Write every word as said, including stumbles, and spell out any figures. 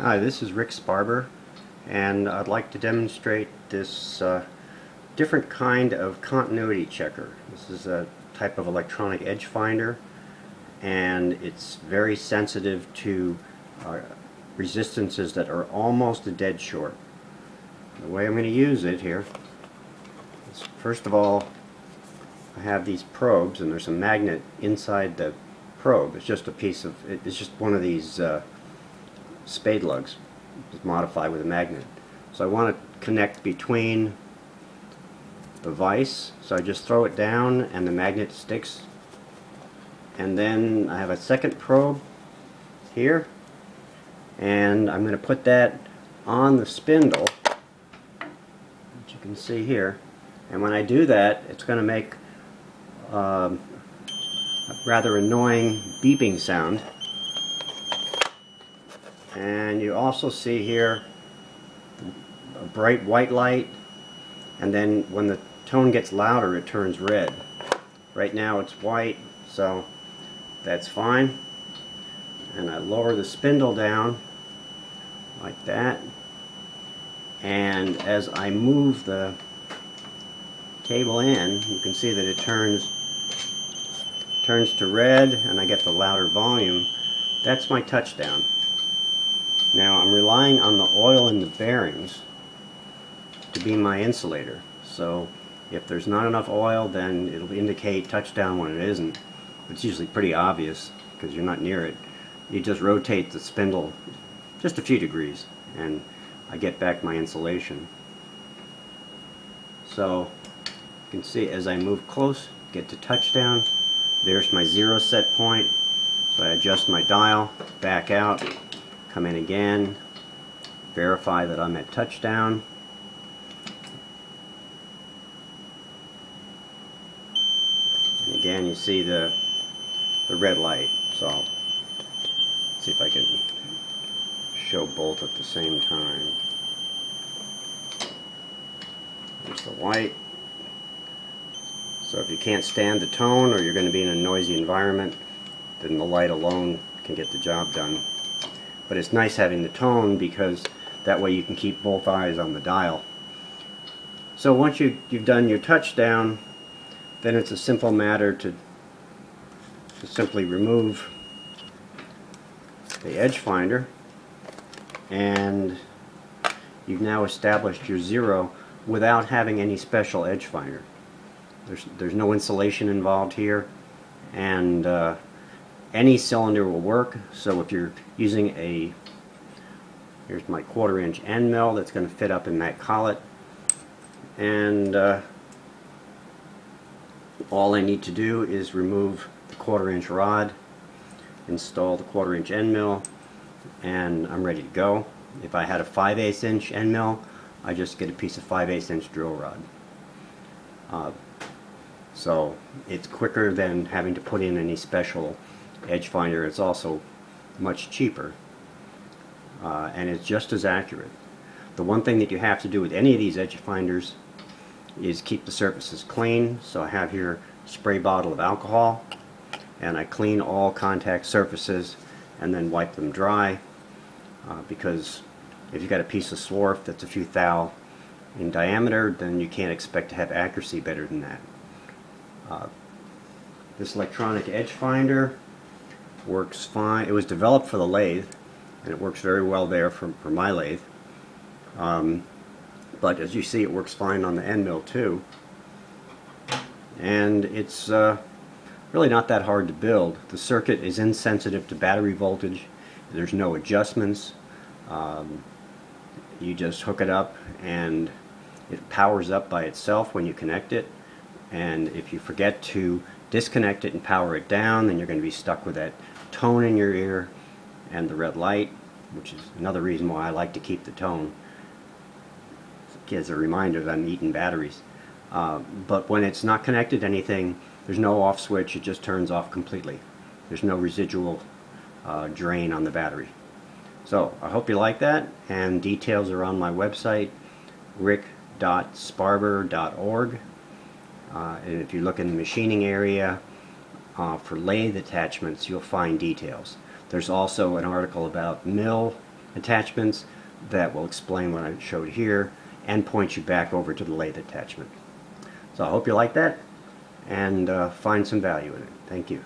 Hi, this is Rick Sparber, and I'd like to demonstrate this uh, different kind of continuity checker. This is a type of electronic edge finder, and it's very sensitive to uh, resistances that are almost a dead short. The way I'm going to use it here is, first of all, I have these probes, and there's a magnet inside the probe. It's just a piece of, it's just one of these uh, spade lugs modified with a magnet. So I want to connect between the vise, so I just throw it down and the magnet sticks. And then I have a second probe here, and I'm going to put that on the spindle, which you can see here. And when I do that, it's going to make um, a rather annoying beeping sound. And you also see here a bright white light, and then when the tone gets louder it turns red. Right now it's white, so that's fine. And I lower the spindle down like that, and as I move the cable in, you can see that it turns turns to red, and I get the louder volume. That's my touchdown. Now I'm relying on the oil in the bearings to be my insulator. So if there's not enough oil, then it'll indicate touchdown when it isn't. It's usually pretty obvious because you're not near it. You just rotate the spindle just a few degrees and I get back my insulation. So you can see as I move close, get to touchdown, there's my zero set point. So I adjust my dial, back out, come in again, verify that I'm at touchdown, and again you see the the red light. So let's see if I can show both at the same time. There's the white. So if you can't stand the tone or you're going to be in a noisy environment, then the light alone can get the job done. But it's nice having the tone because that way you can keep both eyes on the dial. So once you, you've done your touchdown, then it's a simple matter to, to simply remove the edge finder, and you've now established your zero without having any special edge finder. There's, there's no insulation involved here, and uh, any cylinder will work. So if you're using a, here's my quarter inch end mill that's going to fit up in that collet, and uh, all I need to do is remove the quarter inch rod, install the quarter inch end mill, and I'm ready to go. If I had a five eighths inch end mill, I just get a piece of five eighths inch drill rod. Uh, so it's quicker than having to put in any special edge finder. It's also much cheaper, uh, and it's just as accurate. The one thing that you have to do with any of these edge finders is keep the surfaces clean. So I have here a spray bottle of alcohol, and I clean all contact surfaces and then wipe them dry, uh, because if you've got a piece of swarf that's a few thou in diameter, then you can't expect to have accuracy better than that. Uh, this electronic edge finder works fine. It was developed for the lathe, and it works very well there for, for my lathe. Um, but as you see, it works fine on the end mill too. And it's uh, really not that hard to build. The circuit is insensitive to battery voltage. There's no adjustments. Um, you just hook it up, and it powers up by itself when you connect it. And if you forget to disconnect it and power it down, then you're going to be stuck with that tone in your ear and the red light, which is another reason why I like to keep the tone. As a reminder that I'm eating batteries. Uh, but when it's not connected to anything, there's no off switch, it just turns off completely. There's no residual uh, drain on the battery. So I hope you like that, and details are on my website, rick dot sparber dot org. Uh, and if you look in the machining area uh, for lathe attachments, you'll find details. There's also an article about mill attachments that will explain what I showed here and point you back over to the lathe attachment. So I hope you like that and uh, find some value in it. Thank you.